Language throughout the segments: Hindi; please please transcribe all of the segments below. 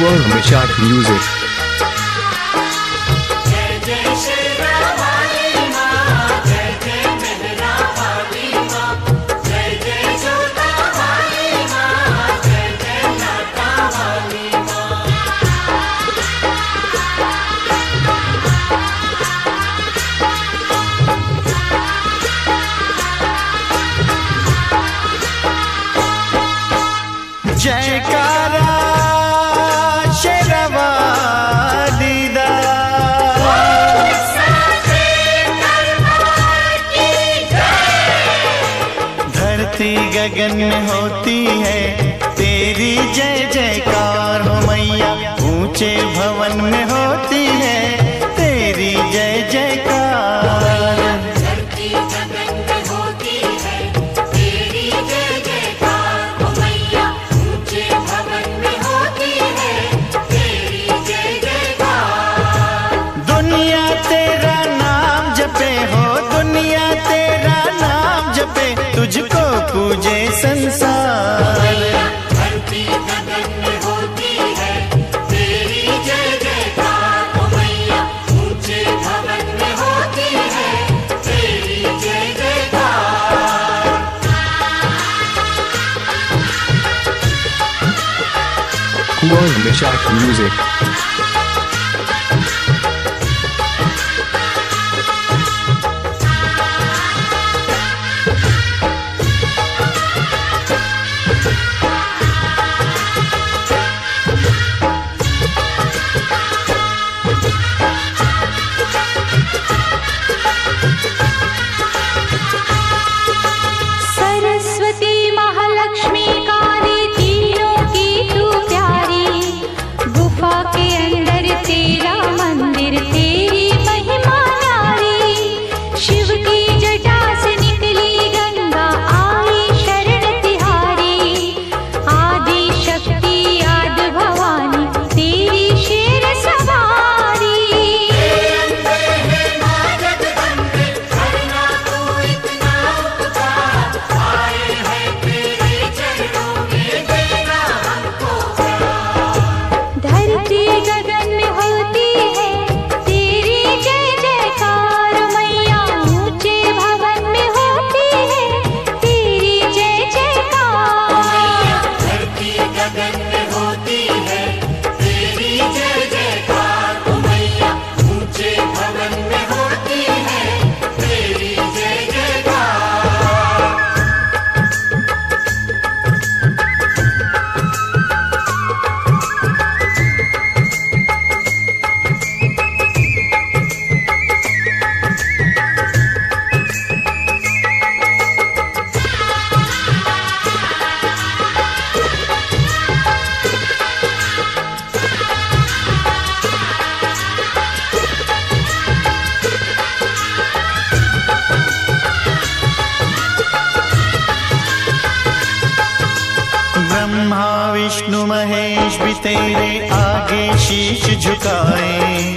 कुर्मिचाक म्यूजिक। जयकारा शेरवा दीदा धरती गगन में होती है तेरी जय जयकार हो मैया, ऊंचे भवन में होती है तेरी जय जयकार। तुझको पूजे संसार धरती गगन में होती है तेरी जय जयकार ओ मैया, ऊंचे भवन में होती है तेरी जय जयकार। कुर्मिचाक म्यूजिक। ब्रह्मा विष्णु महेश भी तेरे आगे शीश झुकाए,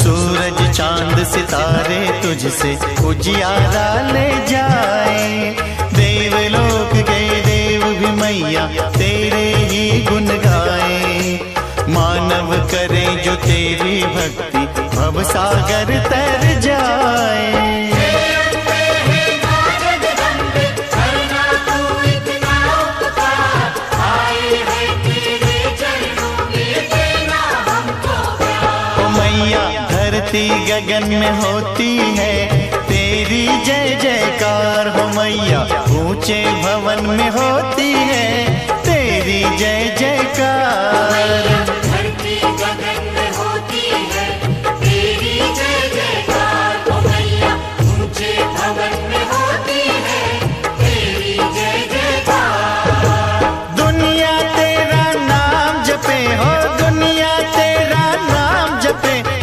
सूरज चांद सितारे तुझसे उजियाला ले जाए, देवलोक के देव भी मैया तेरे ही गुण गाए, मानव करे जो तेरी भक्ति भव सागर तर जाए। धरती गगन में होती है तेरी जय जयकार हो मैया, ऊंचे भवन में होती है तेरी जय जयकार।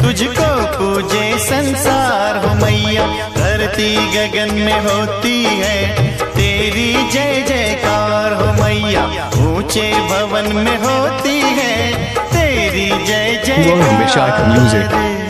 तुझको पूजे संसार हो मैया, धरती गगन में होती है तेरी जय जयकार हो मैया, ऊंचे भवन में होती है तेरी जय जयकार।